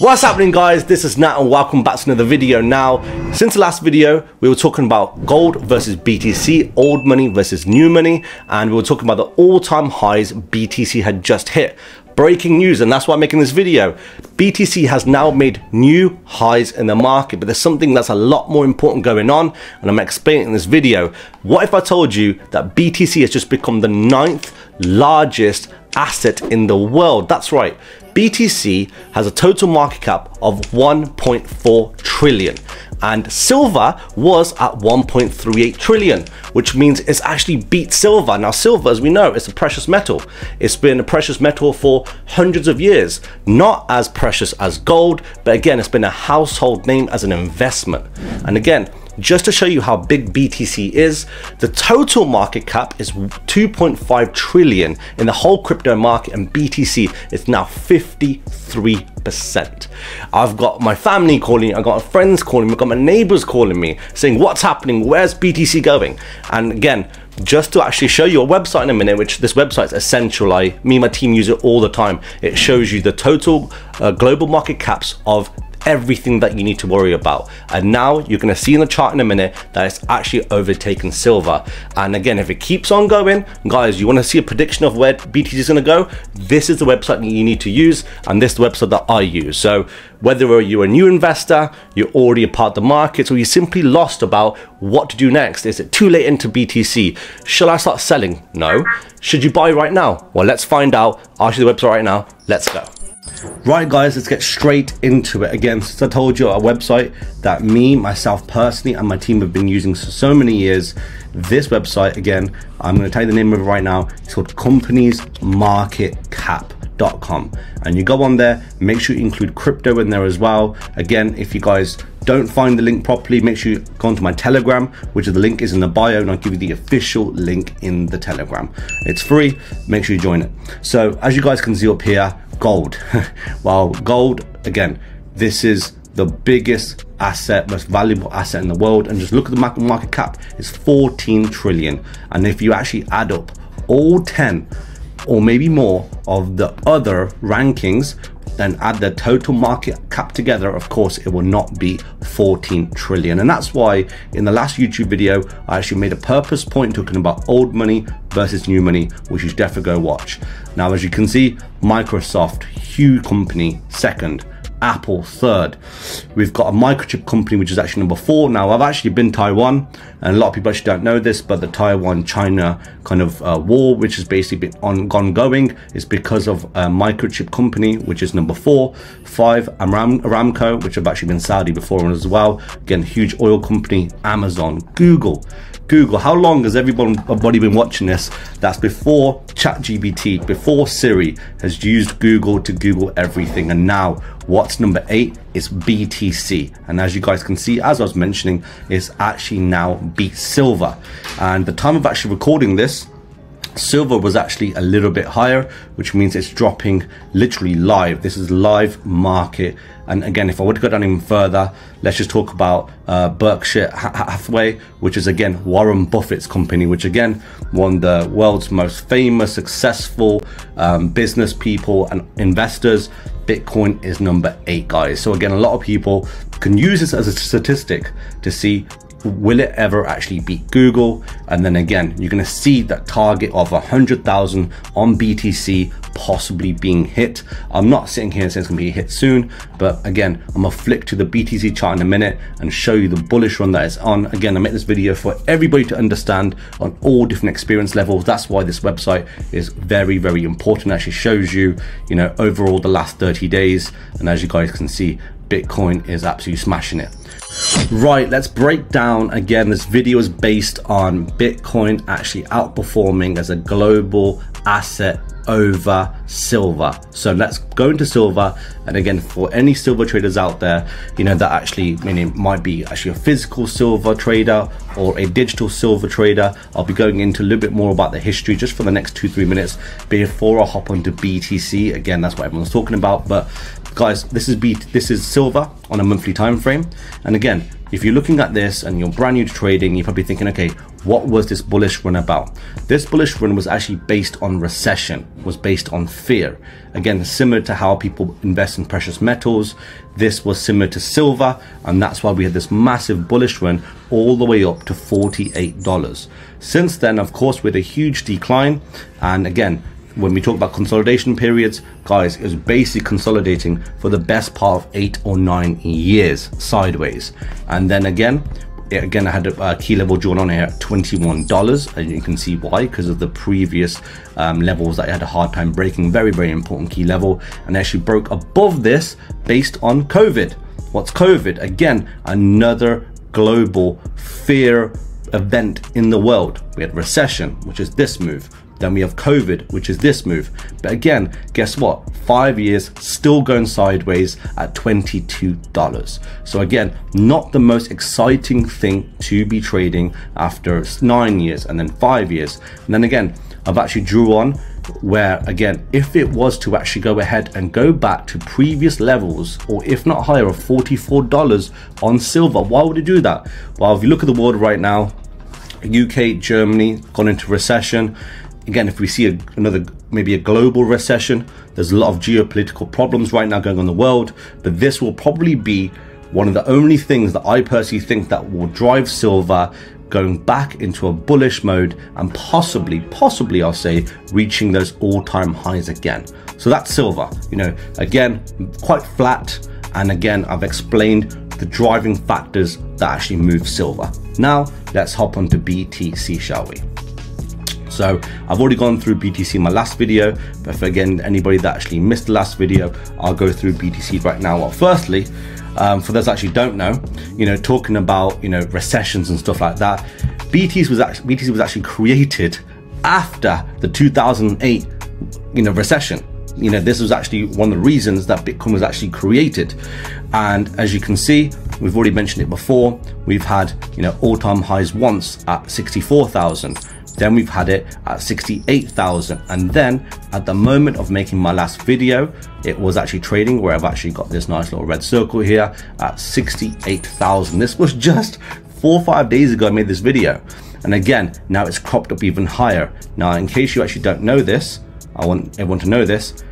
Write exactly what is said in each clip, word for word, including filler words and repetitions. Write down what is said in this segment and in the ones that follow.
What's happening, guys? This is Nat and welcome back to another video. Now, since the last video, we were talking about gold versus B T C, old money versus new money, and we were talking about the all-time highs B T C had just hit. Breaking news, and that's why I'm making this video. B T C has now made new highs in the market, but there's something that's a lot more important going on, and I'm explaining in this video. What if I told you that B T C has just become the ninth largest asset in the world? That's right. B T C has a total market cap of one point four trillion. And silver was at one point three eight trillion, which means it's actually beat silver. Now silver, as we know, it's a precious metal. It's been a precious metal for hundreds of years, not as precious as gold, but again, it's been a household name as an investment. And again, just to show you how big B T C is, the total market cap is two point five trillion in the whole crypto market, and B T C is now fifty-three percent. I've got my family calling, I've got friends calling, I've got my neighbors calling me saying, what's happening? Where's B T C going? And again, just to actually show you a website in a minute, which this website's essential. I, me and my team use it all the time. It shows you the total uh, global market caps of everything that you need to worry about, and now you're going to see in the chart in a minute that it's actually overtaken silver. And again, if it keeps on going, guys, you want to see a prediction of where B T C is going to go, this is the website that you need to use, and this is the website that I use. So whether you're a new investor, you're already a part of the market, or you're simply lost about what to do next, is it too late into B T C? Shall I start selling? No. Should you buy right now? Well, let's find out. I'll show you the website right now. Let's go. Right, guys, let's get straight into it. Again, since I told you, our website that me, myself personally, and my team have been using for so many years, this website, again, I'm going to tell you the name of it right now. It's called Companies Market Cap dot com, and you go on there, make sure you include crypto in there as well. Again, if you guys don't find the link properly, make sure you go onto my Telegram, which the link is in the bio, and I'll give you the official link in the Telegram. It's free, make sure you join it. So as you guys can see up here, gold. Well, gold, again, this is the biggest asset, most valuable asset in the world, and just look at the market cap, it's fourteen trillion. And if you actually add up all ten or maybe more of the other rankings, then add the total market cap together, of course, it will not be fourteen trillion. And that's why in the last YouTube video, I actually made a purpose point talking about old money versus new money, which you should definitely go watch. Now, as you can see, Microsoft, huge company, second. Apple third. We've got a microchip company which is actually number four. Now, I've actually been to Taiwan, and a lot of people actually don't know this, but the Taiwan China kind of uh, war, which has basically been on ongoing, is because of a microchip company which is number four. Five, Aram Aramco, which have actually been Saudi before as well. Again, huge oil company. Amazon, Google. Google, how long has everybody been watching this? That's before ChatGPT, before Siri has used Google to Google everything. And now what's number eight is B T C. And as you guys can see, as I was mentioning, it's actually now beat silver. And the time of actually recording this, silver was actually a little bit higher, which means it's dropping literally live. This is live market. And again, if I were to go down even further, let's just talk about uh, Berkshire Hathaway, which is again Warren Buffett's company, which again, one of the world's most famous, successful um, business people and investors. Bitcoin is number eight, guys. So again, a lot of people can use this as a statistic to see, will it ever actually beat Google? And then again, you're going to see that target of one hundred thousand on B T C possibly being hit. I'm not sitting here saying it's going to be hit soon, but again, I'm going to flick to the B T C chart in a minute and show you the bullish run that it's on. Again, I make this video for everybody to understand on all different experience levels. That's why this website is very, very important. It actually shows you, you know, overall the last thirty days. And as you guys can see, Bitcoin is absolutely smashing it. Right, let's break down again. This video is based on Bitcoin actually outperforming as a global asset over silver. So let's go into silver. And again, for any silver traders out there, you know, that actually, I mean, it might be actually a physical silver trader or a digital silver trader. I'll be going into a little bit more about the history just for the next two, three minutes before I hop onto B T C. Again, that's what everyone's talking about. But guys, this is B this is silver on a monthly time frame. And again, if you're looking at this and you're brand new to trading, you're probably thinking, okay, What was this bullish run about? This bullish run was actually based on recession, was based on fear. Again, similar to how people invest in precious metals, this was similar to silver, and that's why we had this massive bullish run all the way up to forty-eight dollars. Since then, of course, we had a huge decline, and again, when we talk about consolidation periods, guys, it was basically consolidating for the best part of eight or nine years sideways. And then again, Again, I had a key level drawn on here at twenty-one dollars, and you can see why, because of the previous um, levels that I had a hard time breaking. Very, very important key level, and I actually broke above this based on COVID. What's COVID? Again, another global fear event in the world. We had recession, which is this move. Then we have COVID, which is this move. But again, guess what? Five years still going sideways at twenty-two dollars. So again, not the most exciting thing to be trading after nine years and then five years. And then again, I've actually drew on where, again, if it was to actually go ahead and go back to previous levels, or if not higher, of forty-four dollars on silver, why would it do that? Well, if you look at the world right now, U K, Germany, gone into recession. Again, if we see a, another, maybe a global recession, there's a lot of geopolitical problems right now going on in the world, but this will probably be one of the only things that I personally think that will drive silver going back into a bullish mode and possibly, possibly I'll say, reaching those all-time highs again. So that's silver, you know, again, quite flat. And again, I've explained the driving factors that actually move silver. Now, let's hop onto B T C, shall we? So I've already gone through B T C in my last video, but for again, anybody that actually missed the last video, I'll go through B T C right now. Well, firstly, um, for those that actually don't know, you know, talking about, you know, recessions and stuff like that, B T C was actually, B T C was actually created after the two thousand eight, you know, recession. You know, this was actually one of the reasons that Bitcoin was actually created. And as you can see, we've already mentioned it before. We've had, you know, all-time highs once at sixty-four thousand. Then we've had it at sixty-eight thousand, and then at the moment of making my last video, it was actually trading where I've actually got this nice little red circle here at sixty-eight thousand. This was just four or five days ago I made this video, and again, now it's cropped up even higher. Now, in case you actually don't know this, I want everyone to know this,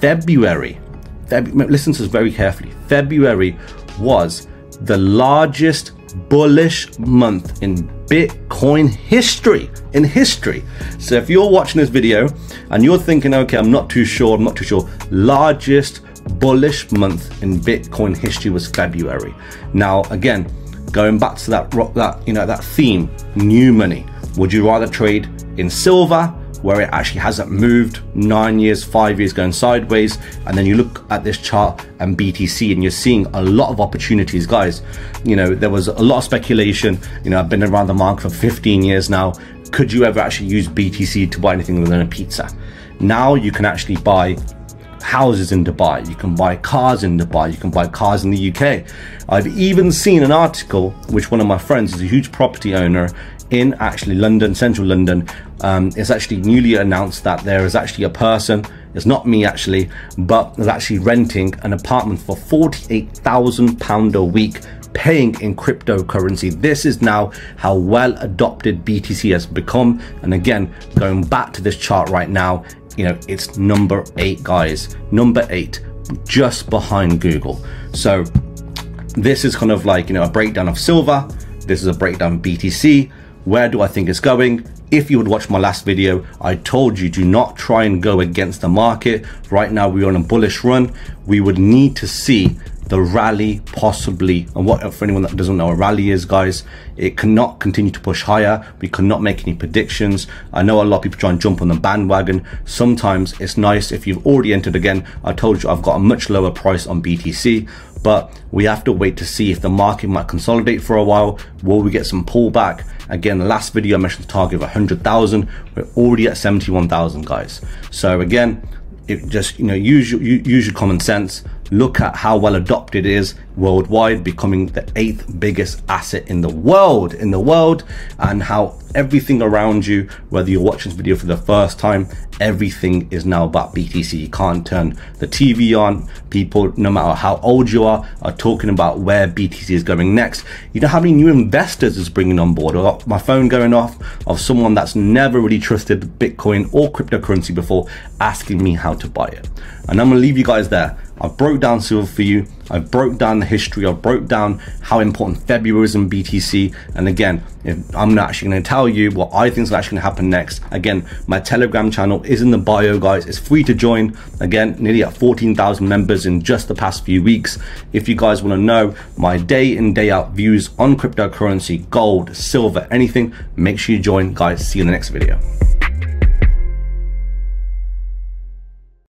February, Feb- listen to this very carefully, February was the largest bullish month in Bitcoin history, in history. So if you're watching this video and you're thinking, okay, I'm not too sure, I'm not too sure, largest bullish month in Bitcoin history was February. Now, again, going back to that, that, you know, that theme, new money. Would you rather trade in silver, where it actually hasn't moved nine years, five years going sideways, and then you look at this chart and B T C and you're seeing a lot of opportunities, guys. You know, there was a lot of speculation. You know, I've been around the market for fifteen years now. Could you ever actually use B T C to buy anything other than a pizza? Now you can actually buy houses in Dubai, you can buy cars in Dubai, you can buy cars in the U K. I've even seen an article, which one of my friends is a huge property owner in actually London, central London. Um, it's actually newly announced that there is actually a person, it's not me actually, but is actually renting an apartment for forty-eight thousand pounds a week, paying in cryptocurrency. This is now how well adopted B T C has become. And again, going back to this chart right now, you know, it's number eight, guys, number eight, just behind Google. So this is kind of like, you know, a breakdown of silver. This is a breakdown of B T C. Where do I think it's going? If you would watch my last video, I told you do not try and go against the market. Right now we're on a bullish run. We would need to see the rally possibly, and what, for anyone that doesn't know what a rally is, guys, it cannot continue to push higher. We cannot make any predictions. I know a lot of people try and jump on the bandwagon. Sometimes it's nice if you've already entered. Again, I told you I've got a much lower price on B T C, but we have to wait to see if the market might consolidate for a while. Will we get some pullback? Again, the last video I mentioned the target of one hundred thousand. We're already at seventy-one thousand, guys. So again, it just, you know, use your, use your common sense. Look at how well adopted it is worldwide, becoming the eighth biggest asset in the world, in the world, and how everything around you. Whether you're watching this video for the first time, everything is now about B T C. You can't turn the T V on. People, no matter how old you are, are talking about where B T C is going next. You know how many new investors is bringing on board? I got my phone going off of someone that's never really trusted Bitcoin or cryptocurrency before asking me how to buy it. And I'm gonna leave you guys there. I broke down Silver for you. I broke down the history. I broke down how important February is in B T C. And again, if I'm not actually going to tell you what I think is actually going to happen next. Again, my Telegram channel is in the bio, guys. It's free to join. Again, nearly at fourteen thousand members in just the past few weeks. If you guys want to know my day in, day out views on cryptocurrency, gold, silver, anything, make sure you join, guys. See you in the next video.